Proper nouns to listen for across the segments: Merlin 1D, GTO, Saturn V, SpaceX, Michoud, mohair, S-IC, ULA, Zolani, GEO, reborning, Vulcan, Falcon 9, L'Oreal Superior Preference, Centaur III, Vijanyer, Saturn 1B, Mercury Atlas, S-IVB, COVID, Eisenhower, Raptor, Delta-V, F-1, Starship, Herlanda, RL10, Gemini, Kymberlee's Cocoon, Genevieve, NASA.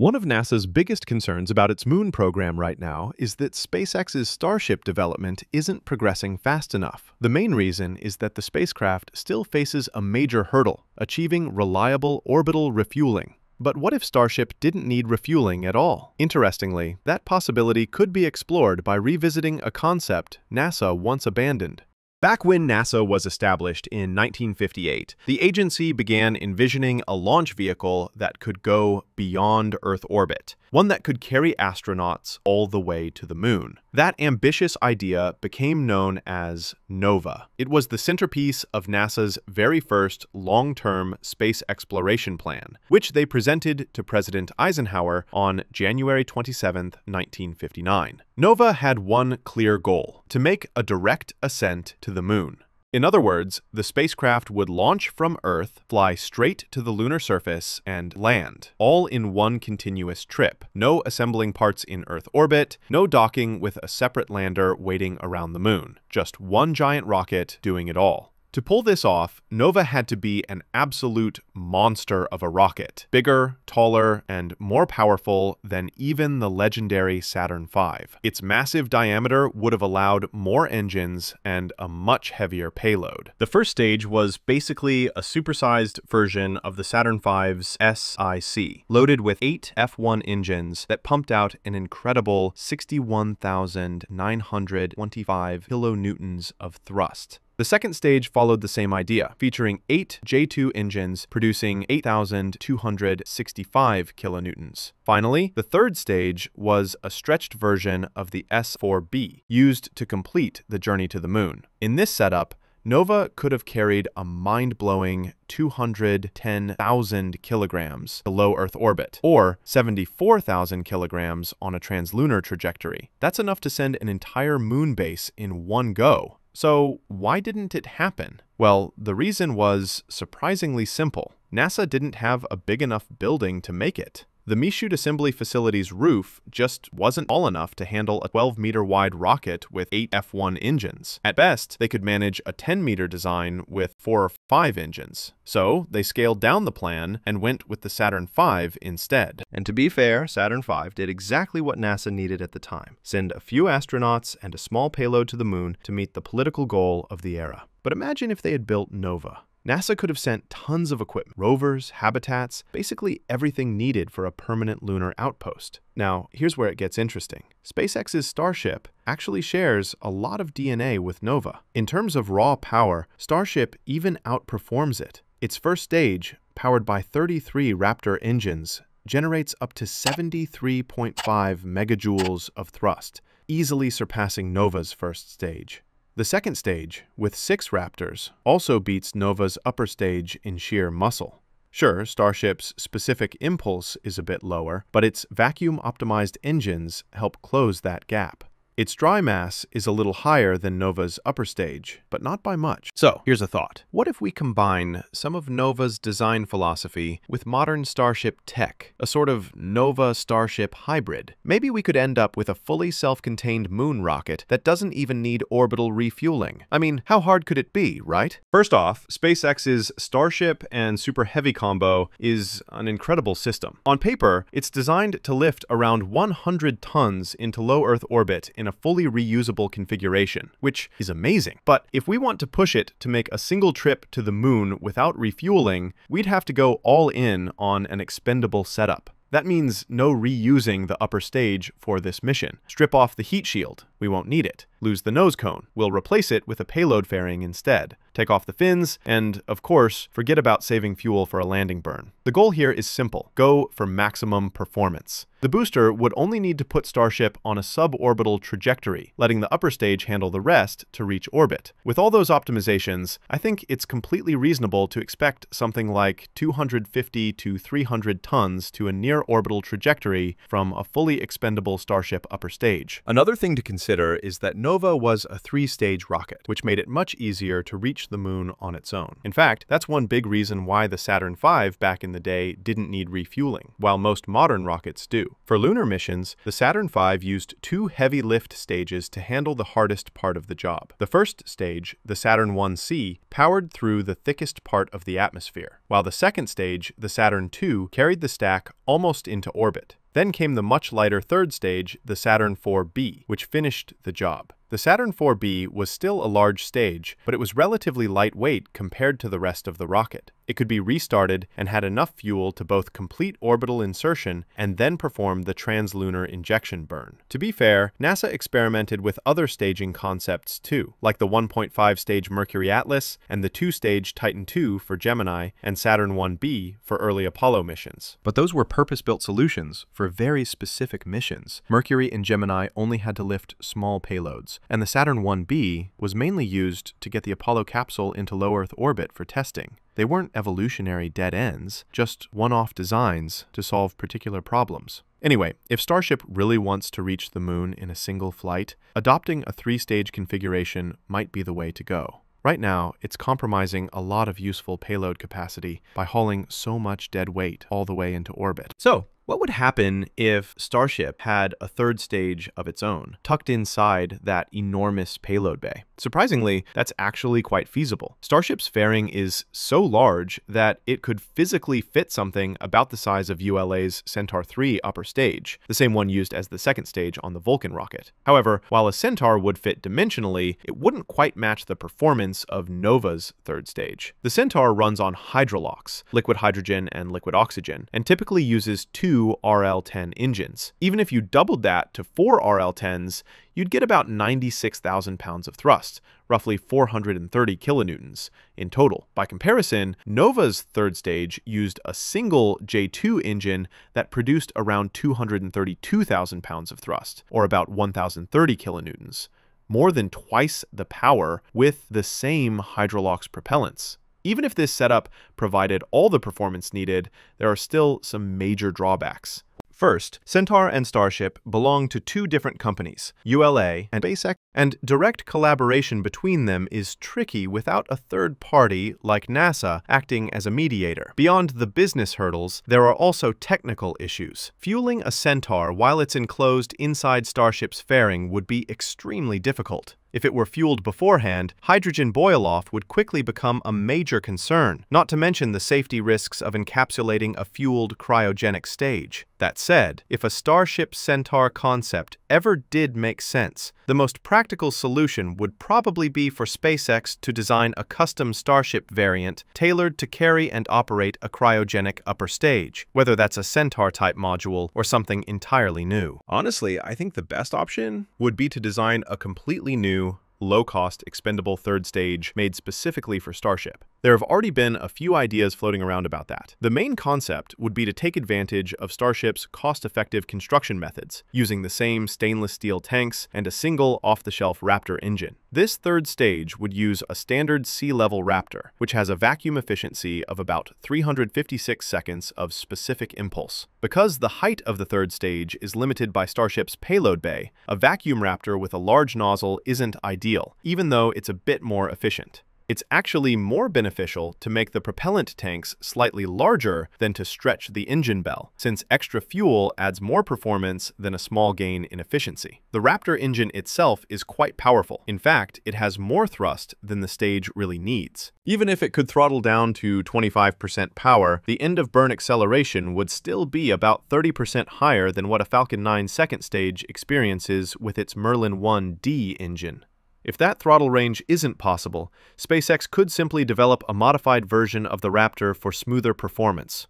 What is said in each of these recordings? One of NASA's biggest concerns about its moon program right now is that SpaceX's Starship development isn't progressing fast enough. The main reason is that the spacecraft still faces a major hurdle, achieving reliable orbital refueling. But what if Starship didn't need refueling at all? Interestingly, that possibility could be explored by revisiting a concept NASA once abandoned. Back when NASA was established in 1958, the agency began envisioning a launch vehicle that could go beyond Earth orbit, one that could carry astronauts all the way to the moon. That ambitious idea became known as Nova. It was the centerpiece of NASA's very first long-term space exploration plan, which they presented to President Eisenhower on January 27, 1959. Nova had one clear goal: to make a direct ascent to the moon. In other words, the spacecraft would launch from Earth, fly straight to the lunar surface, and land, all in one continuous trip. No assembling parts in Earth orbit, no docking with a separate lander waiting around the moon, just one giant rocket doing it all. To pull this off, Nova had to be an absolute monster of a rocket, bigger, taller, and more powerful than even the legendary Saturn V. Its massive diameter would have allowed more engines and a much heavier payload. The first stage was basically a supersized version of the Saturn V's S-IC, loaded with 8 F-1 engines that pumped out an incredible 61,925 kilonewtons of thrust. The second stage followed the same idea, featuring 8 J2 engines producing 8,265 kilonewtons. Finally, the third stage was a stretched version of the S-IVB, used to complete the journey to the moon. In this setup, Nova could have carried a mind-blowing 210,000 kilograms below Earth orbit, or 74,000 kilograms on a translunar trajectory. That's enough to send an entire moon base in one go. So why didn't it happen? Well, the reason was surprisingly simple. NASA didn't have a big enough building to make it. The Michoud assembly facility's roof just wasn't tall enough to handle a 12-meter-wide rocket with 8 F-1 engines. At best, they could manage a 10-meter design with 4 or 5 engines. So they scaled down the plan and went with the Saturn V instead. And to be fair, Saturn V did exactly what NASA needed at the time: send a few astronauts and a small payload to the moon to meet the political goal of the era. But imagine if they had built Nova. NASA could have sent tons of equipment, rovers, habitats, basically everything needed for a permanent lunar outpost. Now, here's where it gets interesting. SpaceX's Starship actually shares a lot of DNA with Nova. In terms of raw power, Starship even outperforms it. Its first stage, powered by 33 Raptor engines, generates up to 73.5 megajoules of thrust, easily surpassing Nova's first stage. The second stage, with 6 Raptors, also beats Nova's upper stage in sheer muscle. Sure, Starship's specific impulse is a bit lower, but its vacuum-optimized engines help close that gap. Its dry mass is a little higher than Nova's upper stage, but not by much. So, here's a thought. What if we combine some of Nova's design philosophy with modern Starship tech, a sort of Nova-Starship hybrid? Maybe we could end up with a fully self-contained moon rocket that doesn't even need orbital refueling. I mean, how hard could it be, right? First off, SpaceX's Starship and Super Heavy combo is an incredible system. On paper, it's designed to lift around 100 tons into low Earth orbit in a fully reusable configuration, which is amazing. But if we want to push it to make a single trip to the moon without refueling, we'd have to go all in on an expendable setup. That means no reusing the upper stage for this mission. Strip off the heat shield. We won't need it. Lose the nose cone. We'll replace it with a payload fairing instead. Take off the fins, and, of course, forget about saving fuel for a landing burn. The goal here is simple. Go for maximum performance. The booster would only need to put Starship on a suborbital trajectory, letting the upper stage handle the rest to reach orbit. With all those optimizations, I think it's completely reasonable to expect something like 250 to 300 tons to a near-orbital trajectory from a fully expendable Starship upper stage. Another thing to consider is that no Nova was a three-stage rocket, which made it much easier to reach the moon on its own. In fact, that's one big reason why the Saturn V back in the day didn't need refueling, while most modern rockets do. For lunar missions, the Saturn V used two heavy lift stages to handle the hardest part of the job. The first stage, the Saturn 1C, powered through the thickest part of the atmosphere, while the second stage, the Saturn II, carried the stack almost into orbit. Then came the much lighter third stage, the Saturn 4B, which finished the job. The Saturn 4B was still a large stage, but it was relatively lightweight compared to the rest of the rocket. It could be restarted and had enough fuel to both complete orbital insertion and then perform the translunar injection burn. To be fair, NASA experimented with other staging concepts too, like the 1.5-stage Mercury Atlas and the 2-stage Titan II for Gemini and Saturn 1B for early Apollo missions. But those were purpose-built solutions for very specific missions. Mercury and Gemini only had to lift small payloads, and the Saturn 1B was mainly used to get the Apollo capsule into low Earth orbit for testing. They weren't evolutionary dead ends, just one-off designs to solve particular problems. Anyway, if Starship really wants to reach the moon in a single flight, adopting a three-stage configuration might be the way to go. Right now, it's compromising a lot of useful payload capacity by hauling so much dead weight all the way into orbit. So, what would happen if Starship had a third stage of its own, tucked inside that enormous payload bay? Surprisingly, that's actually quite feasible. Starship's fairing is so large that it could physically fit something about the size of ULA's Centaur III upper stage, the same one used as the second stage on the Vulcan rocket. However, while a Centaur would fit dimensionally, it wouldn't quite match the performance of Nova's third stage. The Centaur runs on hydrolox, liquid hydrogen and liquid oxygen, and typically uses two RL10 engines. Even if you doubled that to 4 RL10s, you'd get about 96,000 pounds of thrust, roughly 430 kilonewtons in total. By comparison, Nova's third stage used a single J2 engine that produced around 232,000 pounds of thrust, or about 1,030 kilonewtons, more than twice the power with the same hydrolox propellants. Even if this setup provided all the performance needed, there are still some major drawbacks. First, Centaur and Starship belong to two different companies, ULA and SpaceX, and direct collaboration between them is tricky without a third party like NASA acting as a mediator. Beyond the business hurdles, there are also technical issues. Fueling a Centaur while it's enclosed inside Starship's fairing would be extremely difficult. If it were fueled beforehand, hydrogen boil-off would quickly become a major concern, not to mention the safety risks of encapsulating a fueled cryogenic stage. That said, if a Starship Centaur concept ever did make sense, the most practical solution would probably be for SpaceX to design a custom Starship variant tailored to carry and operate a cryogenic upper stage, whether that's a Centaur-type module or something entirely new. Honestly, I think the best option would be to design a completely new, low-cost, expendable third stage made specifically for Starship. There have already been a few ideas floating around about that. The main concept would be to take advantage of Starship's cost-effective construction methods, using the same stainless steel tanks and a single off-the-shelf Raptor engine. This third stage would use a standard sea-level Raptor, which has a vacuum efficiency of about 356 seconds of specific impulse. Because the height of the third stage is limited by Starship's payload bay, a vacuum Raptor with a large nozzle isn't ideal, even though it's a bit more efficient. It's actually more beneficial to make the propellant tanks slightly larger than to stretch the engine bell, since extra fuel adds more performance than a small gain in efficiency. The Raptor engine itself is quite powerful. In fact, it has more thrust than the stage really needs. Even if it could throttle down to 25% power, the end-of-burn acceleration would still be about 30% higher than what a Falcon 9 second stage experiences with its Merlin 1D engine. If that throttle range isn't possible, SpaceX could simply develop a modified version of the Raptor for smoother performance.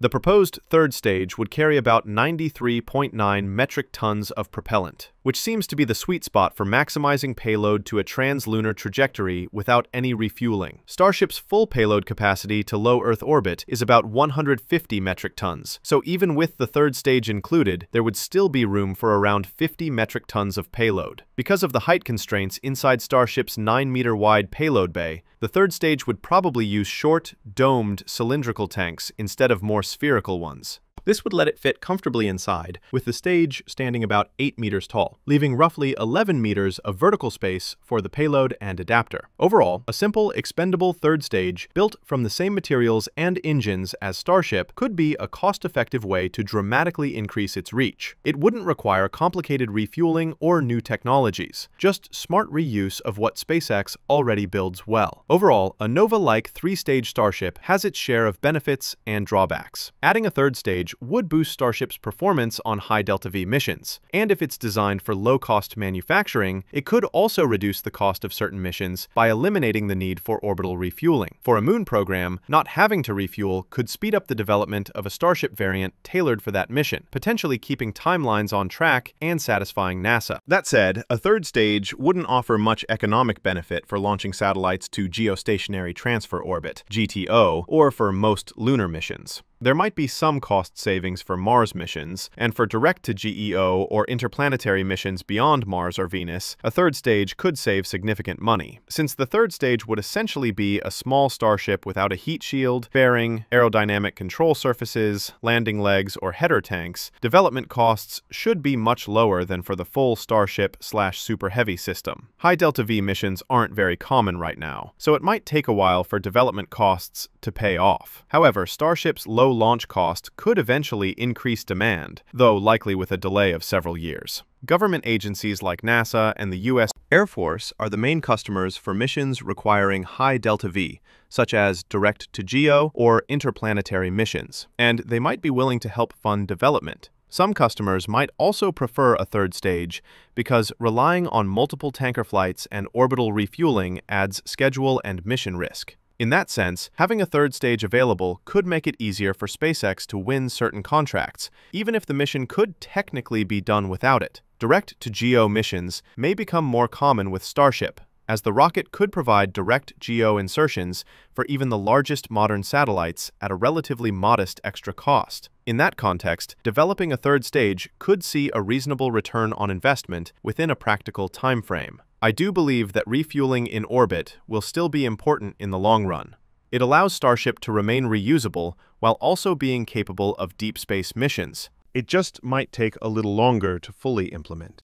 The proposed third stage would carry about 93.9 metric tons of propellant, which seems to be the sweet spot for maximizing payload to a translunar trajectory without any refueling. Starship's full payload capacity to low Earth orbit is about 150 metric tons, so even with the third stage included, there would still be room for around 50 metric tons of payload. Because of the height constraints inside Starship's 9-meter-wide payload bay, the third stage would probably use short, domed, cylindrical tanks instead of more spherical ones. This would let it fit comfortably inside, with the stage standing about 8 meters tall, leaving roughly 11 meters of vertical space for the payload and adapter. Overall, a simple, expendable third stage built from the same materials and engines as Starship could be a cost-effective way to dramatically increase its reach. It wouldn't require complicated refueling or new technologies, just smart reuse of what SpaceX already builds well. Overall, a Nova-like three-stage Starship has its share of benefits and drawbacks. Adding a third stage would boost Starship's performance on high Delta-V missions, and if it's designed for low-cost manufacturing, it could also reduce the cost of certain missions by eliminating the need for orbital refueling. For a moon program, not having to refuel could speed up the development of a Starship variant tailored for that mission, potentially keeping timelines on track and satisfying NASA. That said, a third stage wouldn't offer much economic benefit for launching satellites to Geostationary Transfer Orbit, GTO, or for most lunar missions. There might be some cost savings for Mars missions, and for direct-to-GEO or interplanetary missions beyond Mars or Venus, a third stage could save significant money. Since the third stage would essentially be a small Starship without a heat shield, fairing, aerodynamic control surfaces, landing legs, or header tanks, development costs should be much lower than for the full Starship/Super Heavy system. High Delta-V missions aren't very common right now, so it might take a while for development costs to pay off. However, Starship's low launch cost could eventually increase demand, though likely with a delay of several years. Government agencies like NASA and the U.S. Air Force are the main customers for missions requiring high Delta-V, such as direct-to-GEO or interplanetary missions, and they might be willing to help fund development. Some customers might also prefer a third stage because relying on multiple tanker flights and orbital refueling adds schedule and mission risk. In that sense, having a third stage available could make it easier for SpaceX to win certain contracts, even if the mission could technically be done without it. Direct-to-GEO missions may become more common with Starship, as the rocket could provide direct GEO insertions for even the largest modern satellites at a relatively modest extra cost. In that context, developing a third stage could see a reasonable return on investment within a practical time frame. I do believe that refueling in orbit will still be important in the long run. It allows Starship to remain reusable while also being capable of deep space missions. It just might take a little longer to fully implement.